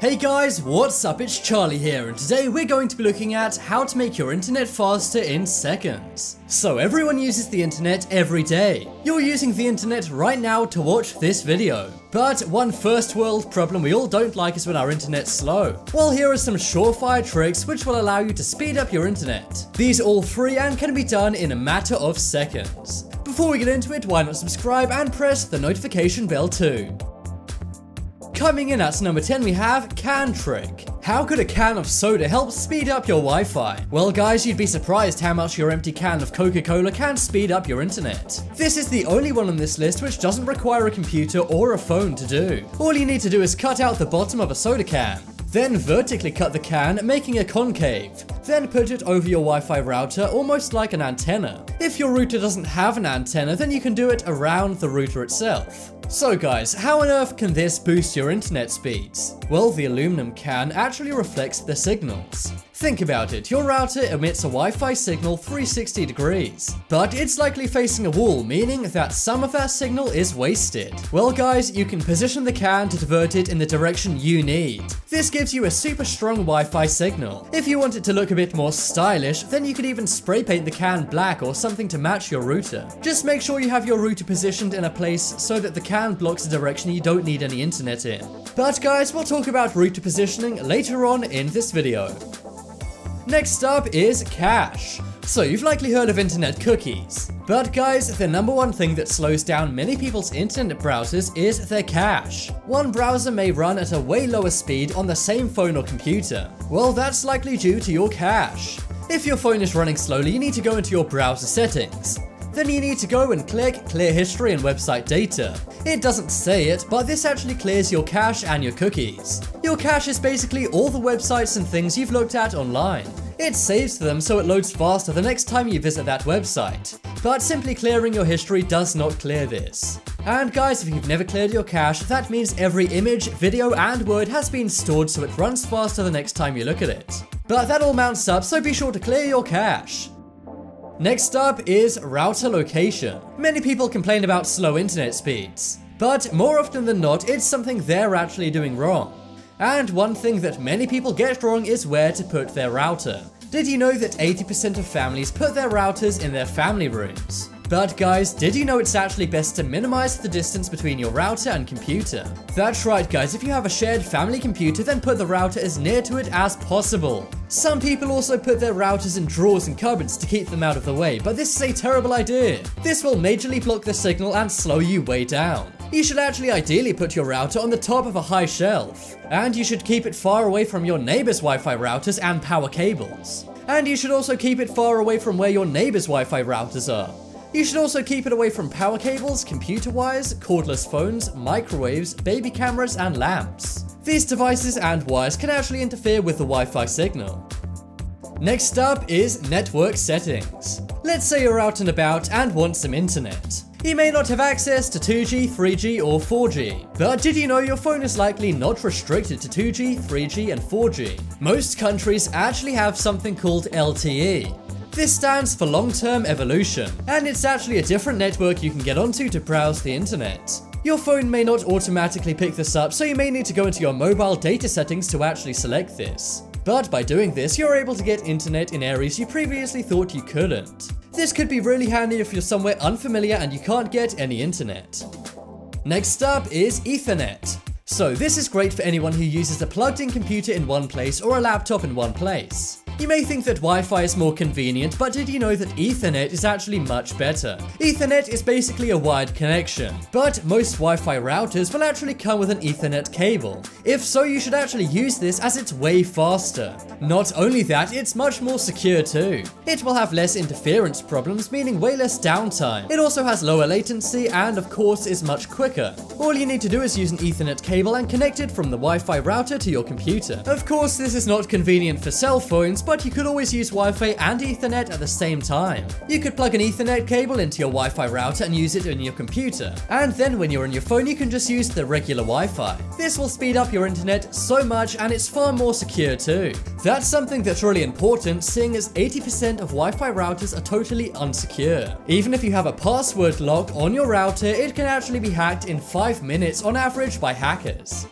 Hey guys, what's up? It's Charlie here, and today we're going to be looking at how to make your internet faster in seconds. So everyone uses the internet every day. You're using the internet right now to watch this video. But one first world problem we all don't like is when our internet's slow. Well, here are some surefire tricks which will allow you to speed up your internet. These are all free and can be done in a matter of seconds. Before we get into it, why not subscribe and press the notification bell too. Coming in at number 10 we have Can Trick. How could a can of soda help speed up your Wi-Fi? Well guys, you'd be surprised how much your empty can of Coca-Cola can speed up your internet. This is the only one on this list which doesn't require a computer or a phone to do. All you need to do is cut out the bottom of a soda can. Then vertically cut the can, making a concave. Then put it over your Wi-Fi router, almost like an antenna. If your router doesn't have an antenna, then you can do it around the router itself. So guys, how on earth can this boost your internet speeds? Well, the aluminum can actually reflects the signals. Think about it, your router emits a Wi-Fi signal 360 degrees, but it's likely facing a wall, meaning that some of that signal is wasted. Well guys, you can position the can to divert it in the direction you need. This gives you a super strong Wi-Fi signal. If you want it to look a bit more stylish, then you could even spray paint the can black or something to match your router. Just make sure you have your router positioned in a place so that the can blocks the direction you don't need any internet in. But guys, we'll talk about router positioning later on in this video. Next up is cache. So you've likely heard of internet cookies. But guys, the number one thing that slows down many people's internet browsers is their cache. One browser may run at a way lower speed on the same phone or computer. Well, that's likely due to your cache. If your phone is running slowly, you need to go into your browser settings. Then you need to go and click Clear History and Website Data. It doesn't say it, but this actually clears your cache and your cookies. Your cache is basically all the websites and things you've looked at online. It saves them so it loads faster the next time you visit that website. But simply clearing your history does not clear this. And guys, if you've never cleared your cache, that means every image, video, and word has been stored so it runs faster the next time you look at it. But that all mounts up, so be sure to clear your cache. Next up is router location. Many people complain about slow internet speeds, but more often than not, it's something they're actually doing wrong. And one thing that many people get wrong is where to put their router. Did you know that 80% of families put their routers in their family rooms? But guys, did you know it's actually best to minimize the distance between your router and computer? That's right guys, if you have a shared family computer, then put the router as near to it as possible. Some people also put their routers in drawers and cupboards to keep them out of the way, but this is a terrible idea. This will majorly block the signal and slow you way down. You should actually ideally put your router on the top of a high shelf. And you should keep it far away from your neighbor's Wi-Fi routers and power cables. And you should also keep it far away from where your neighbor's Wi-Fi routers are. You should also keep it away from power cables, computer wires, cordless phones, microwaves, baby cameras, and lamps. These devices and wires can actually interfere with the Wi-Fi signal. Next up is network settings. Let's say you're out and about and want some internet. You may not have access to 2G, 3G, or 4G. But did you know your phone is likely not restricted to 2G, 3G, and 4G? Most countries actually have something called LTE. This stands for long-term evolution, and it's actually a different network you can get onto to browse the internet. Your phone may not automatically pick this up, so you may need to go into your mobile data settings to actually select this. But by doing this, you're able to get internet in areas you previously thought you couldn't. This could be really handy if you're somewhere unfamiliar and you can't get any internet. Next up is Ethernet. So this is great for anyone who uses a plugged-in computer in one place or a laptop in one place. You may think that Wi-Fi is more convenient, but did you know that Ethernet is actually much better? Ethernet is basically a wired connection, but most Wi-Fi routers will actually come with an Ethernet cable. If so, you should actually use this as it's way faster. Not only that, it's much more secure too. It will have less interference problems, meaning way less downtime. It also has lower latency and, of course, is much quicker. All you need to do is use an Ethernet cable and connect it from the Wi-Fi router to your computer. Of course, this is not convenient for cell phones, but you could always use Wi-Fi and Ethernet at the same time. You could plug an Ethernet cable into your Wi-Fi router and use it in your computer. And then when you're on your phone, you can just use the regular Wi-Fi. This will speed up your internet so much, and it's far more secure too. That's something that's really important, seeing as 80% of Wi-Fi routers are totally unsecure. Even if you have a password lock on your router, it can actually be hacked in 5 minutes on average by hackers.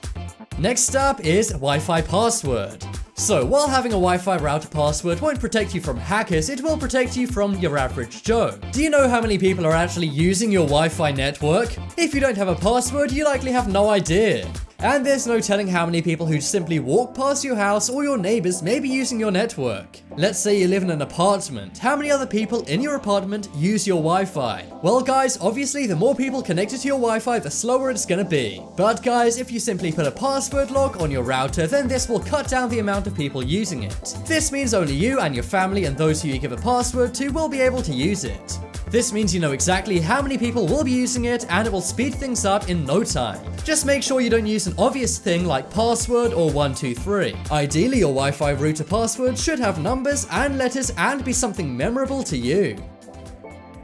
Next up is Wi-Fi password. So while having a Wi-Fi router password won't protect you from hackers, it will protect you from your average Joe. Do you know how many people are actually using your Wi-Fi network? If you don't have a password, you likely have no idea. And there's no telling how many people who simply walk past your house or your neighbors may be using your network. Let's say you live in an apartment. How many other people in your apartment use your Wi-Fi? Well guys, obviously the more people connected to your Wi-Fi, the slower it's gonna be. But guys, if you simply put a password lock on your router, then this will cut down the amount of people using it. This means only you and your family and those who you give a password to will be able to use it. This means you know exactly how many people will be using it, and it will speed things up in no time. Just make sure you don't use an obvious thing like password or 123. Ideally, your Wi-Fi router password should have numbers and letters and be something memorable to you.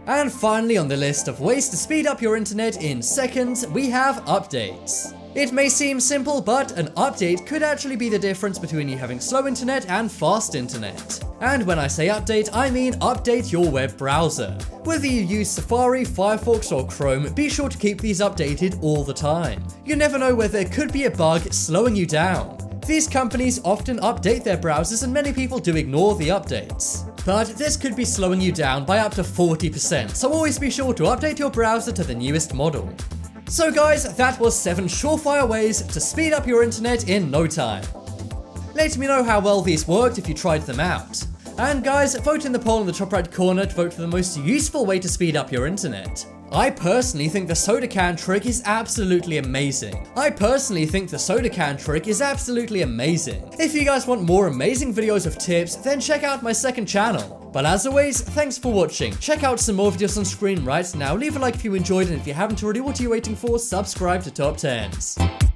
And finally on the list of ways to speed up your internet in seconds, we have updates. It may seem simple, but an update could actually be the difference between you having slow internet and fast internet. And when I say update, I mean update your web browser. Whether you use Safari, Firefox, or Chrome, be sure to keep these updated all the time. You never know where there could be a bug slowing you down. These companies often update their browsers, and many people do ignore the updates. But this could be slowing you down by up to 40%, so always be sure to update your browser to the newest model. So guys, that was 7 surefire ways to speed up your internet in no time. Let me know how well these worked if you tried them out. And guys, vote in the poll in the top right corner to vote for the most useful way to speed up your internet. I personally think the soda can trick is absolutely amazing. If you guys want more amazing videos of tips, then check out my second channel. But as always, thanks for watching. Check out some more videos on screen right now. Leave a like if you enjoyed, and if you haven't already, what are you waiting for? Subscribe to Top 10s.